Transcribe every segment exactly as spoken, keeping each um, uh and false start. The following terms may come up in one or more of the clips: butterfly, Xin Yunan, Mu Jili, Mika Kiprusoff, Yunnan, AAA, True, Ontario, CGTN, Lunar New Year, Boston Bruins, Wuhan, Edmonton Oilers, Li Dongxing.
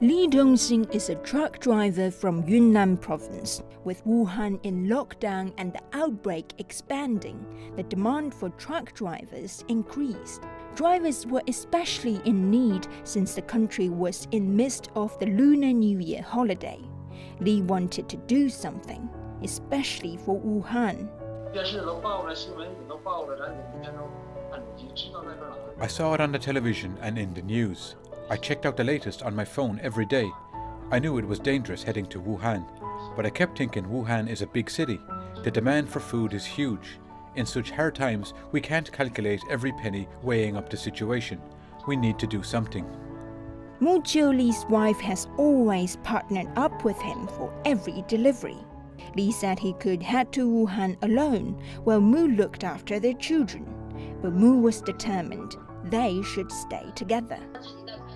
Li Dongxing is a truck driver from Yunnan province. With Wuhan in lockdown and the outbreak expanding, the demand for truck drivers increased. Drivers were especially in need since the country was in midst of the Lunar New Year holiday. Li wanted to do something, especially for Wuhan. I saw it on the television and in the news. I checked out the latest on my phone every day. I knew it was dangerous heading to Wuhan, but I kept thinking Wuhan is a big city. The demand for food is huge. In such hard times, we can't calculate every penny weighing up the situation. We need to do something. Mu Jili's wife has always partnered up with him for every delivery. Li said he could head to Wuhan alone, while Mu looked after their children. But Mu was determined they should stay together.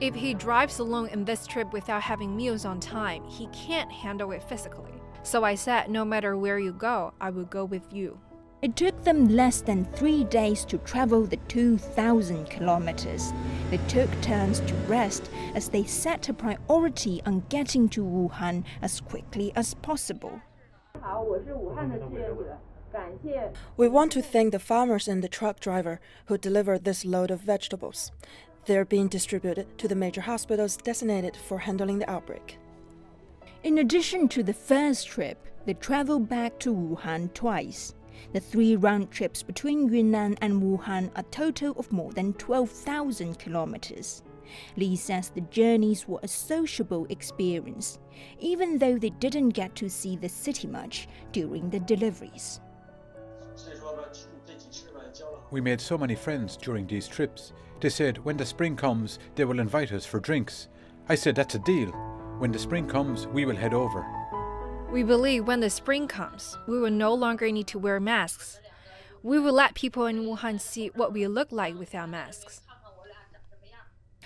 If he drives alone in this trip without having meals on time, he can't handle it physically. So I said, no matter where you go, I will go with you. It took them less than three days to travel the two thousand kilometers. They took turns to rest as they set a priority on getting to Wuhan as quickly as possible. We want to thank the farmers and the truck driver who delivered this load of vegetables. They're being distributed to the major hospitals designated for handling the outbreak. In addition to the first trip, they traveled back to Wuhan twice. The three round trips between Yunnan and Wuhan are a total of more than twelve thousand kilometers. Li says the journeys were a sociable experience, even though they didn't get to see the city much during the deliveries. We made so many friends during these trips. They said when the spring comes, they will invite us for drinks. I said that's a deal. When the spring comes, we will head over. We believe when the spring comes, we will no longer need to wear masks. We will let people in Wuhan see what we look like without masks.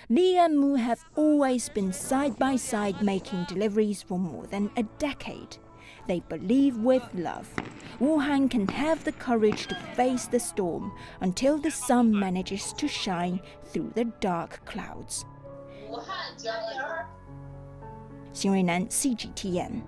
Li and Mu have always been side by side making deliveries for more than a decade. They believe with love, Wuhan can have the courage to face the storm until the sun manages to shine through the dark clouds. Xin Yunan, C G T N.